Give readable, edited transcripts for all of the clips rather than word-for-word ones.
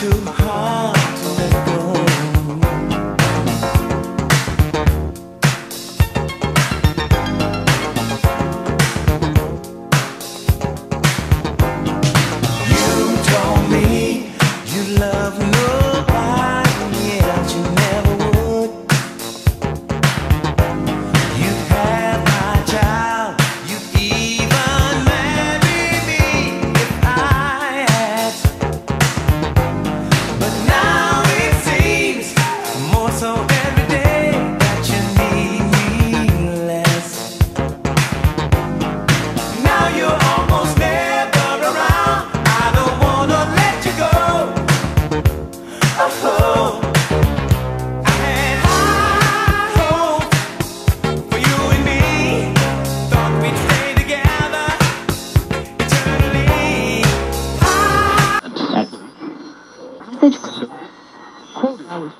to my heart to let go. You told me you love nobody and you never would. You had my child, you even married me if I had. So every day that you need me less. Now you're almost never around. I don't wanna let you go. Oh, and I hope for you and me. Thought we'd stay together eternally. Let's do it. Let's do it.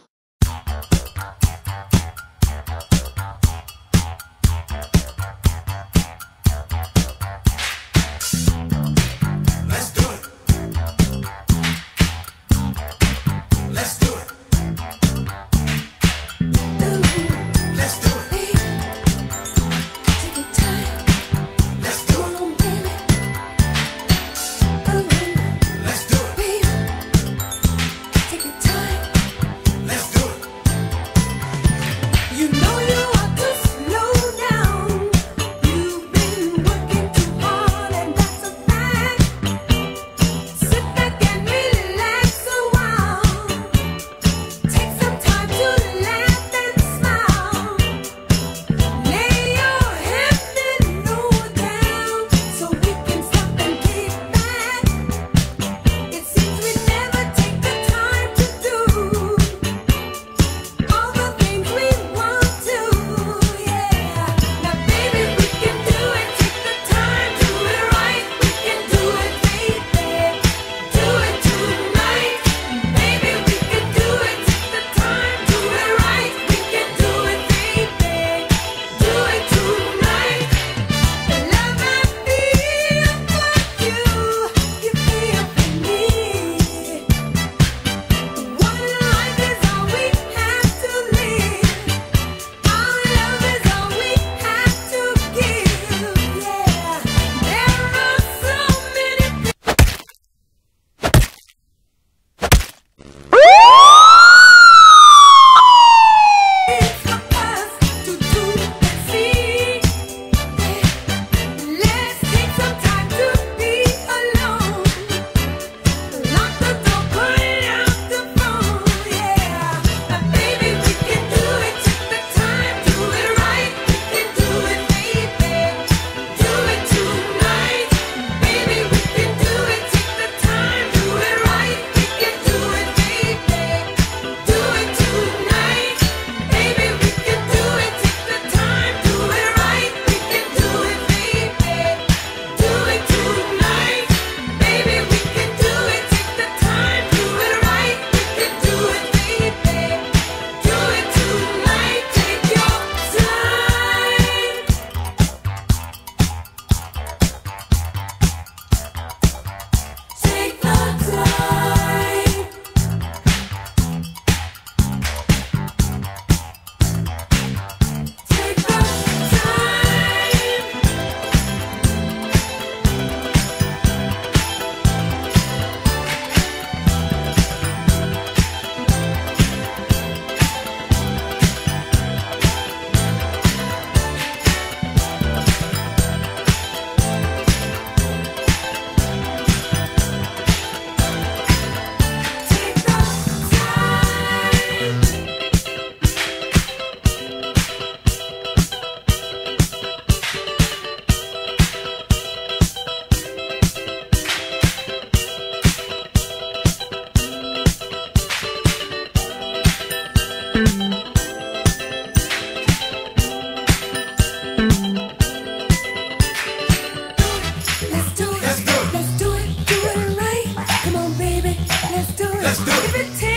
Do it right. Come on, baby. Let's do it. Let's do it. Give it